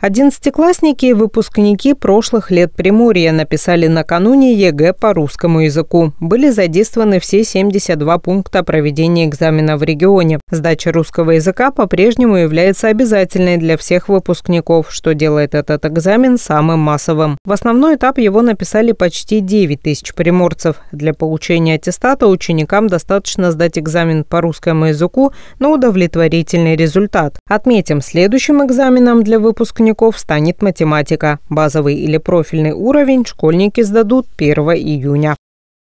Одиннадцатиклассники и выпускники прошлых лет Приморья написали накануне ЕГЭ по русскому языку. Были задействованы все 72 пункта проведения экзамена в регионе. Сдача русского языка по-прежнему является обязательной для всех выпускников, что делает этот экзамен самым массовым. В основной этап его написали почти 9 тысяч приморцев. Для получения аттестата ученикам достаточно сдать экзамен по русскому языку на удовлетворительный результат. Отметим, следующим экзаменом для выпускников станет математика. Базовый или профильный уровень школьники сдадут 1 июня.